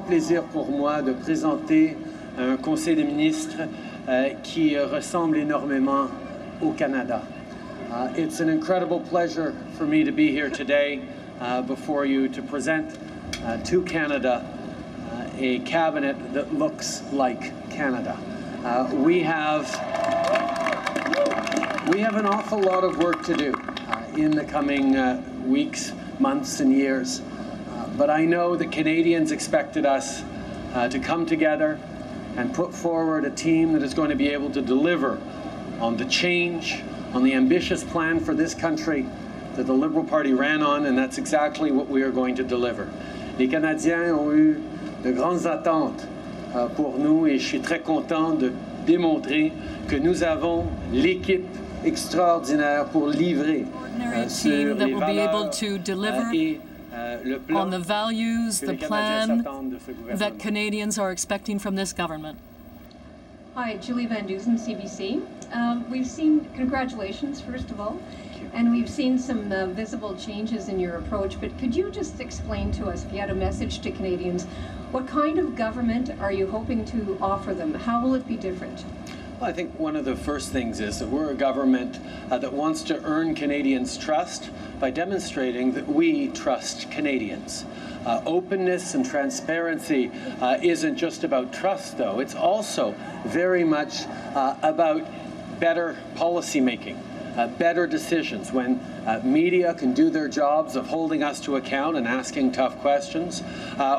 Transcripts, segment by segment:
grand plaisir pour moi de présenter un Conseil des ministres qui ressemble énormément au Canada. It's an incredible pleasure for me to be here today before you to present to Canada a cabinet that looks like Canada. We have an awful lot of work to do in the coming weeks, months and years. But I know that Canadians expected us to come together and put forward a team that is going to be able to deliver on the change, on the ambitious plan for this country that the Liberal Party ran on, and that's exactly what we are going to deliver. Les Canadiens ont eu de grandes attentes pour nous, et je suis très content de démontrer que nous avons l'équipe extraordinaire pour livrer sur les valeurs et on the values, the plan that Canadians are expecting from this government. Hi, Julie Van Dusen, CBC. We've seen, congratulations, first of all, and we've seen some visible changes in your approach, but could you just explain to us, if you had a message to Canadians, what kind of government are you hoping to offer them? How will it be different? Well, I think one of the first things is that we're a government that wants to earn Canadians' trust by demonstrating that we trust Canadians. Openness and transparency isn't just about trust, though. It's also very much about better policy making, better decisions. When media can do their jobs of holding us to account and asking tough questions,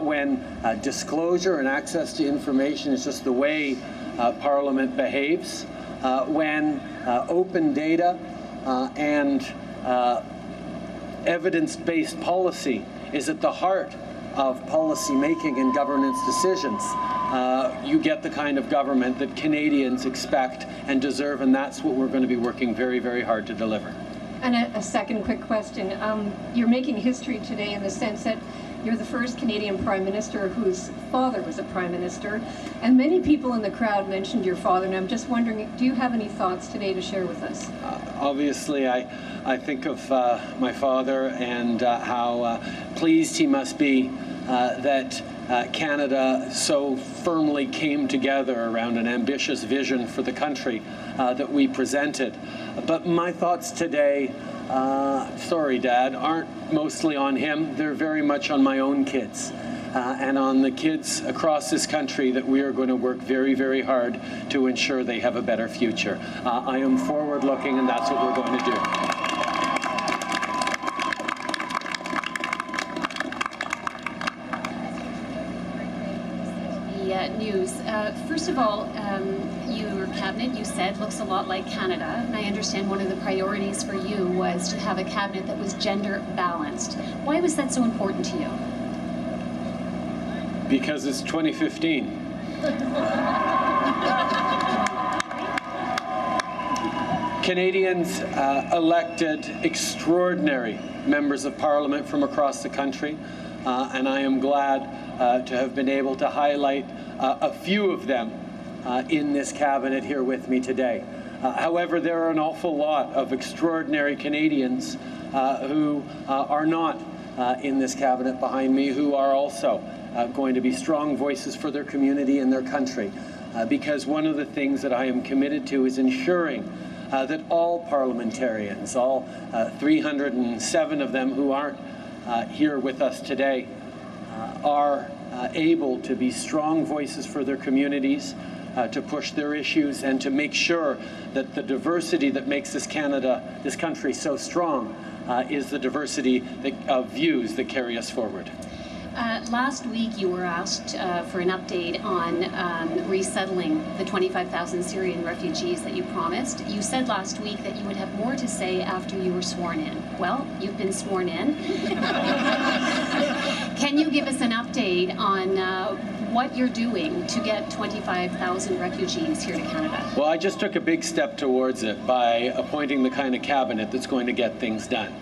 when disclosure and access to information is just the way Parliament behaves, when open data and evidence-based policy is at the heart of policy making and governance decisions, you get the kind of government that Canadians expect and deserve, and that's what we're going to be working very, very hard to deliver. And a second quick question. You're making history today in the sense that you're the first Canadian Prime Minister whose father was a Prime Minister, and many people in the crowd mentioned your father, and I'm just wondering, do you have any thoughts today to share with us? Obviously, I think of my father and how pleased he must be that Canada so firmly came together around an ambitious vision for the country that we presented. But my thoughts today, sorry, Dad, aren't mostly on him. They're very much on my own kids and on the kids across this country that we are going to work very, very hard to ensure they have a better future. I am forward-looking, and that's what we're going to do. The news. First of all, your cabinet, you said, looks a lot like Canada, and I understand one of the priorities for you was to have a cabinet that was gender balanced. Why was that so important to you? Because it's 2015. Canadians elected extraordinary members of Parliament from across the country, and I am glad to have been able to highlight a few of them in this cabinet here with me today. However, there are an awful lot of extraordinary Canadians who are not in this cabinet behind me, who are also going to be strong voices for their community and their country. Because one of the things that I am committed to is ensuring that all parliamentarians, all 307 of them who aren't here with us today, are able to be strong voices for their communities, to push their issues, and to make sure that the diversity that makes this country so strong, is the diversity of views that carry us forward. Last week you were asked for an update on resettling the 25,000 Syrian refugees that you promised. You said last week that you would have more to say after you were sworn in. Well, you've been sworn in. Can you give us an update on what you're doing to get 25,000 refugees here to Canada? Well, I just took a big step towards it by appointing the kind of cabinet that's going to get things done.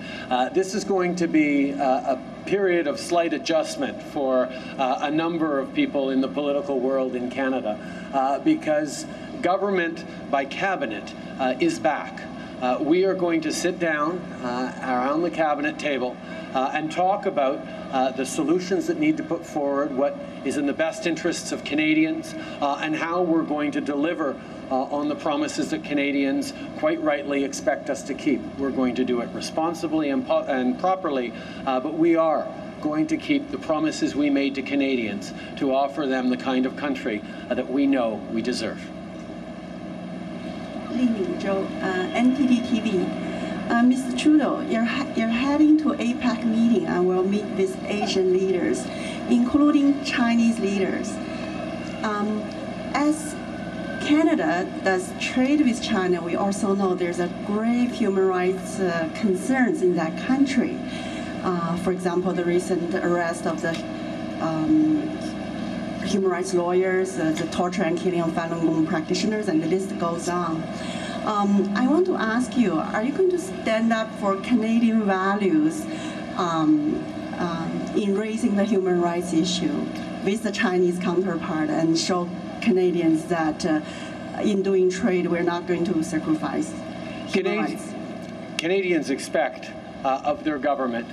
This is going to be a period of slight adjustment for a number of people in the political world in Canada, because government by cabinet is back. We are going to sit down around the cabinet table and talk about the solutions that need to put forward, what is in the best interests of Canadians, and how we're going to deliver on the promises that Canadians quite rightly expect us to keep. We're going to do it responsibly and properly, but we are going to keep the promises we made to Canadians to offer them the kind of country that we know we deserve. Li Lingzhou, NTD TV. Mr. Trudeau, you're heading to APEC meeting and will meet with Asian leaders, including Chinese leaders. As Canada does trade with China, we also know there's a grave human rights concerns in that country. For example, the recent arrest of the human rights lawyers, the torture and killing of Falun Gong practitioners, and the list goes on. I want to ask you, are you going to stand up for Canadian values in raising the human rights issue with the Chinese counterpart and show Canadians that in doing trade, we're not going to sacrifice human rights? Canadians expect of their government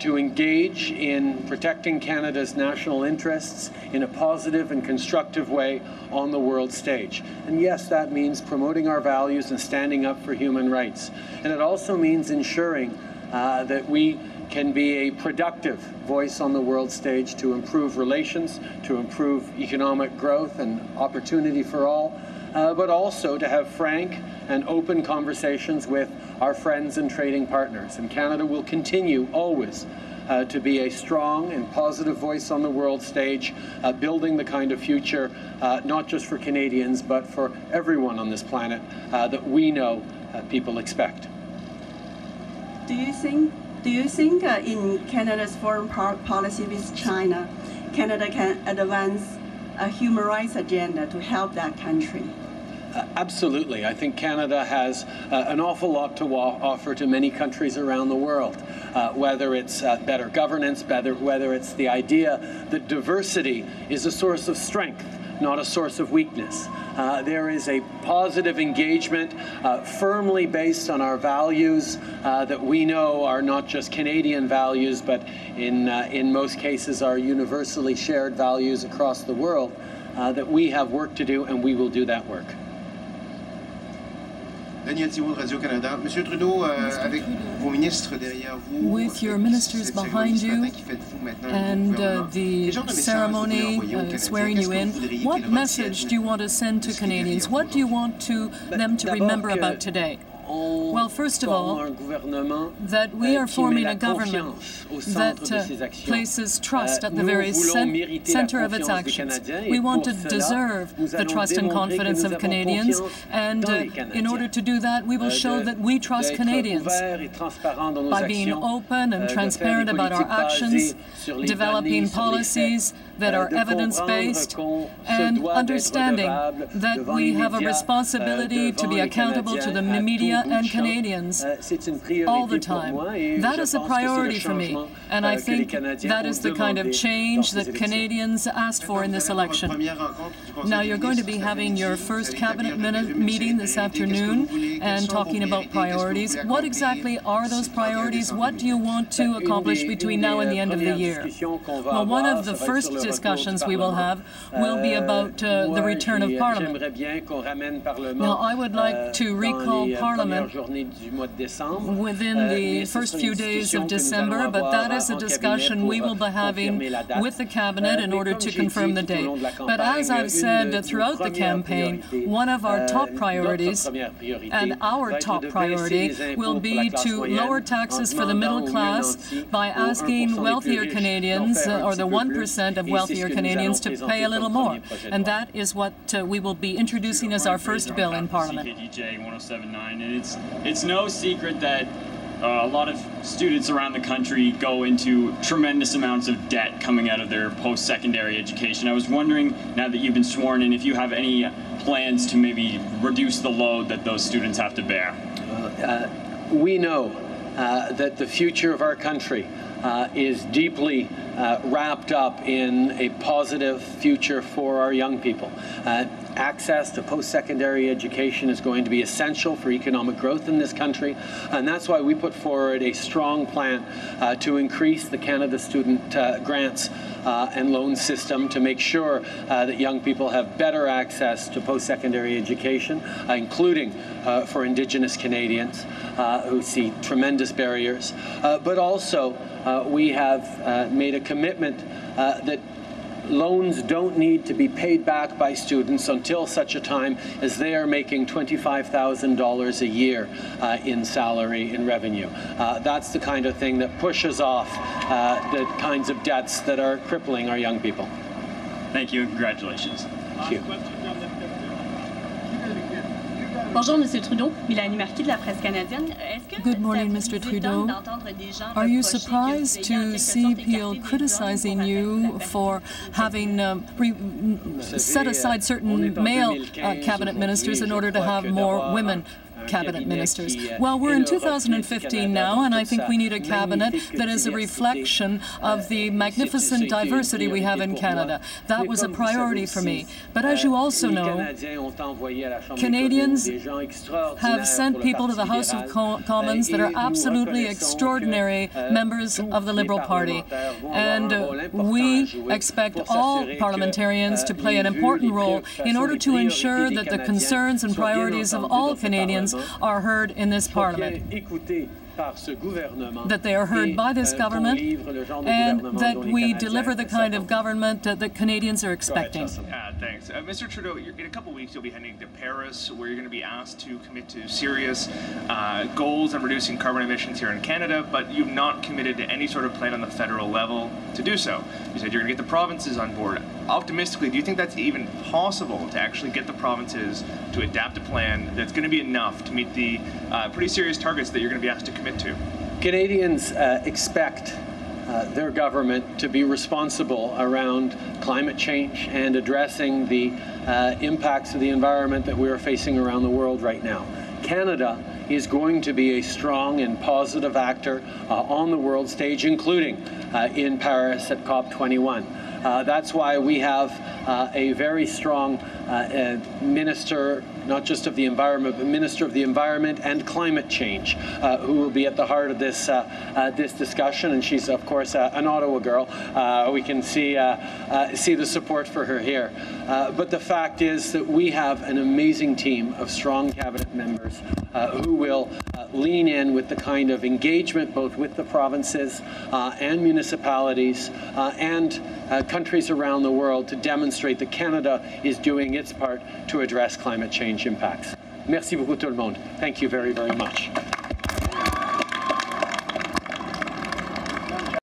to engage in protecting Canada's national interests in a positive and constructive way on the world stage. And yes, that means promoting our values and standing up for human rights. And it also means ensuring that we can be a productive voice on the world stage to improve relations, to improve economic growth and opportunity for all, but also to have frank and open conversations with our friends and trading partners. And Canada will continue always to be a strong and positive voice on the world stage, building the kind of future, not just for Canadians, but for everyone on this planet that we know people expect. Do you think in Canada's foreign policy with China, Canada can advance a human rights agenda to help that country? Absolutely. I think Canada has an awful lot to offer to many countries around the world, whether it's better governance, whether it's the idea that diversity is a source of strength, not a source of weakness. There is a positive engagement firmly based on our values that we know are not just Canadian values, but in most cases are universally shared values across the world, that we have work to do, and we will do that work. With your ministers behind you and the ceremony swearing you in, what message do you want to send to Canadians? What do you want them to remember about today? Well, first of all, that we are forming a government that places trust at the very center of its actions. We want to deserve the trust and confidence of Canadians, and in order to do that, we will show that we trust Canadians by being open and transparent about our actions, developing policies that are evidence-based, and understanding that we have a responsibility to be accountable to the media and Canadians all the time. That is a priority for me, and I think that is the kind of change that Canadians asked for in this election. Now, you're going to be having your first cabinet meeting this afternoon and talking about priorities. What exactly are those priorities? What do you want to accomplish between now and the end of the year? Well, one of the first discussions we will have will be about the return of Parliament. Now, I would like to recall Parliament within the first few days of December, but that is a discussion we will be having with the cabinet in order to confirm the date. But as I've said throughout the campaign, one of our top priorities and our top priority will be to lower taxes for the middle class by asking wealthier Canadians, or the 1% of wealthier Canadians, to pay a little more. And that is what we will be introducing as our first bill in Parliament. It's no secret that a lot of students around the country go into tremendous amounts of debt coming out of their post-secondary education. I was wondering, now that you've been sworn in, if you have any plans to maybe reduce the load that those students have to bear. We know that the future of our country is deeply wrapped up in a positive future for our young people. Access to post-secondary education is going to be essential for economic growth in this country, and that's why we put forward a strong plan to increase the Canada Student Grants and Loan System to make sure that young people have better access to post-secondary education, including for Indigenous Canadians who see tremendous barriers. But also, we have made a commitment that loans don't need to be paid back by students until such a time as they are making $25,000 a year in salary, in revenue. That's the kind of thing that pushes off the kinds of debts that are crippling our young people. Thank you, and congratulations. Thank you. Bonjour, Monsieur Trudeau. Mélanie Marquis de la Presse canadienne. Good morning, Mr. Trudeau. Are you surprised to see PL criticizing you for having set aside certain male cabinet ministers in order to have more women cabinet ministers? Well, we're in 2015 now, and I think we need a cabinet that is a reflection of the magnificent diversity we have in Canada. That was a priority for me. But as you also know, Canadians have sent people to the House of Commons that are absolutely extraordinary members of the Liberal Party. And we expect all parliamentarians to play an important role in order to ensure that the concerns and priorities of all Canadians are heard in this Parliament, that they are heard by this government, and that we deliver the kind of government that Canadians are expecting. Thanks. Mr. Trudeau, in a couple of weeks you'll be heading to Paris, where you're going to be asked to commit to serious goals on reducing carbon emissions here in Canada, but you've not committed to any sort of plan on the federal level to do so. You said you're going to get the provinces on board. Optimistically, do you think that's even possible to actually get the provinces to adapt a plan that's going to be enough to meet the pretty serious targets that you're going to be asked to commit to? Canadians expect their government to be responsible around climate change and addressing the impacts of the environment that we are facing around the world right now. Canada is going to be a strong and positive actor on the world stage, including in Paris at COP21. That's why we have a very strong minister, not just of the environment, but Minister of the Environment and Climate Change, who will be at the heart of this this discussion. And she's, of course, an Ottawa girl. We can see the support for her here. But the fact is that we have an amazing team of strong cabinet members who will lean in with the kind of engagement both with the provinces and municipalities and countries around the world to demonstrate that Canada is doing its part to address climate change impacts. Merci beaucoup tout le monde. Thank you very, very much.